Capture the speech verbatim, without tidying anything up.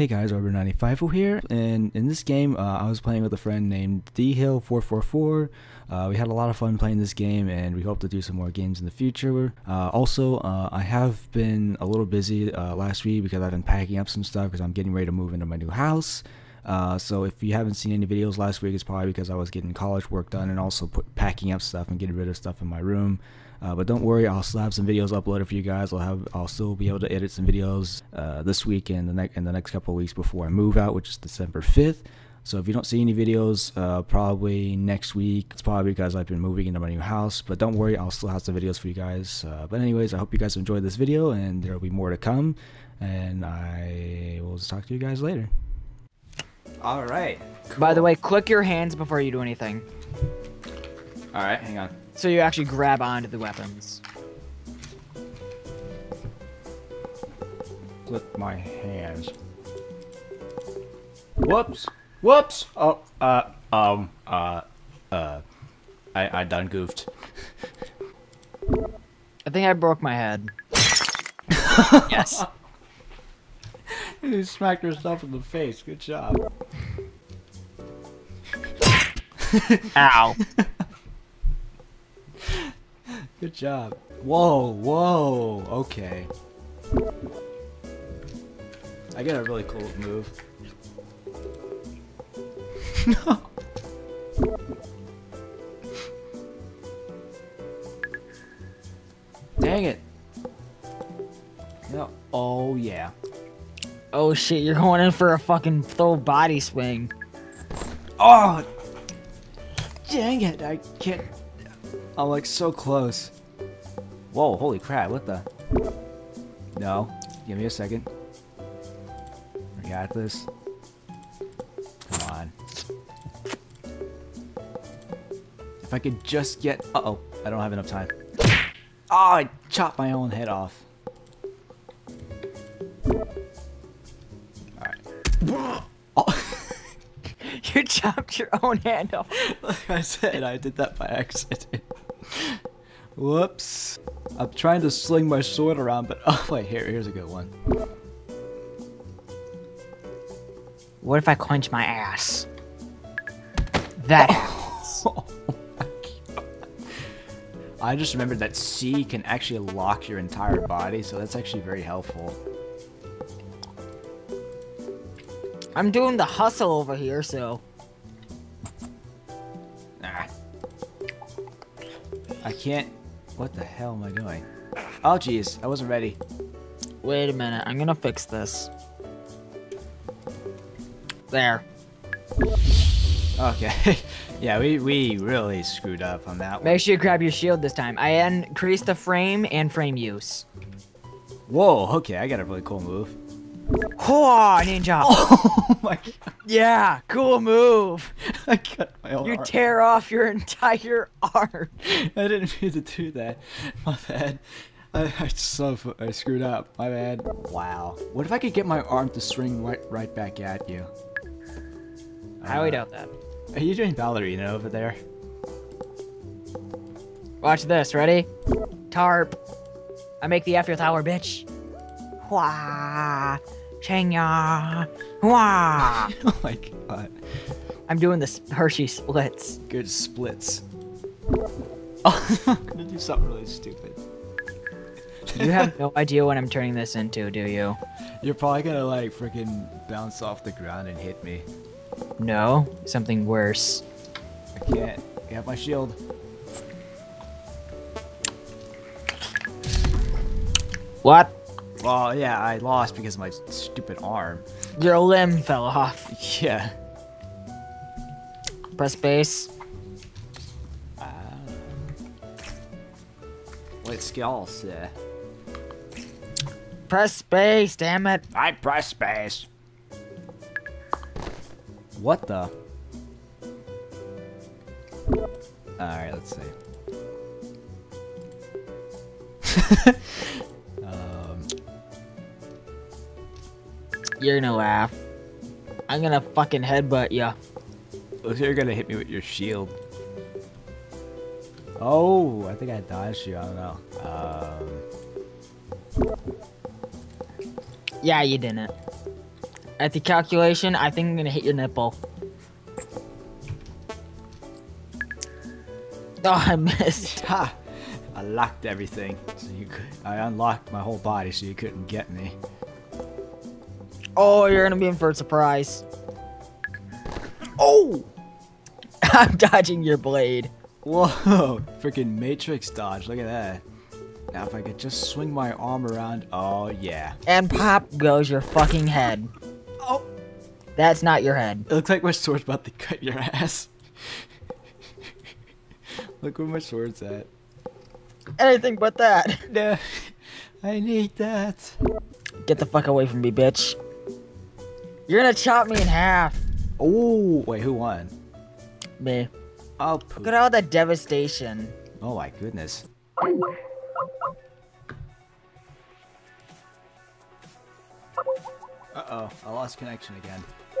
Hey guys, Arbiter ninety-five ful here, and in this game uh, I was playing with a friend named Dhill four four four. Uh, we had a lot of fun playing this game and we hope to do some more games in the future. Uh, also, uh, I have been a little busy uh, last week because I've been packing up some stuff because I'm getting ready to move into my new house. Uh, so if you haven't seen any videos last week, it's probably because I was getting college work done and also put, packing up stuff and getting rid of stuff in my room. Uh, but don't worry, I'll still have some videos uploaded for you guys. I'll have, I'll still be able to edit some videos uh, this week and the next and the next couple of weeks before I move out, which is December fifth. So if you don't see any videos, uh, probably next week, it's probably because I've been moving into my new house. But don't worry, I'll still have some videos for you guys. Uh, but anyways, I hope you guys enjoyed this video, and there will be more to come. And I will just talk to you guys later. All right. Cool. By the way, click your hands before you do anything. All right, hang on. So you actually grab onto the weapons. Click my hands. Whoops. Whoops. Oh. Uh. Um. Uh. Uh. I. I done goofed. I think I broke my head. Yes. You smacked yourself in the face. Good job. Ow. Good job. Whoa, whoa. Okay. I got a really cool move. No. Dang it. No. Oh, yeah. Oh shit, you're going in for a fucking full body swing. Oh! Dang it, I can't... I'm like so close. Whoa, holy crap, what the... No, give me a second. I got this. Come on. If I could just get... Uh-oh, I don't have enough time. Oh, I chopped my own head off. You chopped your own hand off. Like I said, I did that by accident. Whoops. I'm trying to sling my sword around, but oh wait, here, here's a good one. What if I clench my ass? That happens. Oh, my God. I just remembered that C can actually lock your entire body, so that's actually very helpful. I'm doing the hustle over here, so. Nah. I can't. What the hell am I doing? Oh, jeez. I wasn't ready. Wait a minute. I'm gonna fix this. There. Okay. Yeah, we, we really screwed up on that one. Make sure you grab your shield this time. I increased the frame and frame use. Whoa. Okay, I got a really cool move. Oh, ninja! Oh my God! Yeah, cool move. I cut my own. You arm. Tear off your entire arm. I didn't mean to do that. My bad. I, I so I screwed up. My bad. Wow. What if I could get my arm to swing right right back at you? I uh, would doubt that. Are you doing ballerina over there? Watch this. Ready? Tarp. I make the after tower, bitch. Wah. Changya! Wah! Oh my God! I'm doing the Hershey splits. Good splits. Oh, I'm gonna do something really stupid. You have no idea what I'm turning this into, do you? You're probably gonna like freaking bounce off the ground and hit me. No, something worse. I can't. I got my shield. What? Well, yeah, I lost because of my stupid arm. Your limb fell off. Yeah. Press space. Uh, wait, skills. Uh... Press space, damn it. I press space. What the? Alright, let's see. You're gonna laugh. I'm gonna fucking headbutt ya. Looks like you're gonna hit me with your shield. Oh, I think I dodged you. I don't know. Um... Yeah, you didn't. at the calculation, I think I'm gonna hit your nipple. Oh, I missed. Ha! I locked everything, so you could. I unlocked my whole body, so you couldn't get me. Oh, you're gonna be in for a surprise. Oh! I'm dodging your blade. Whoa! Freaking Matrix dodge! Look at that. Now if I could just swing my arm around, oh yeah. And pop goes your fucking head. Oh! That's not your head. It looks like my sword's about to cut your ass. Look where my sword's at. Anything but that. No, I need that. Get the fuck away from me, bitch. You're gonna chop me in half. Oh, wait, who won? Me. Oh, poop. Look at all the devastation. Oh my goodness. Uh-oh, I lost connection again.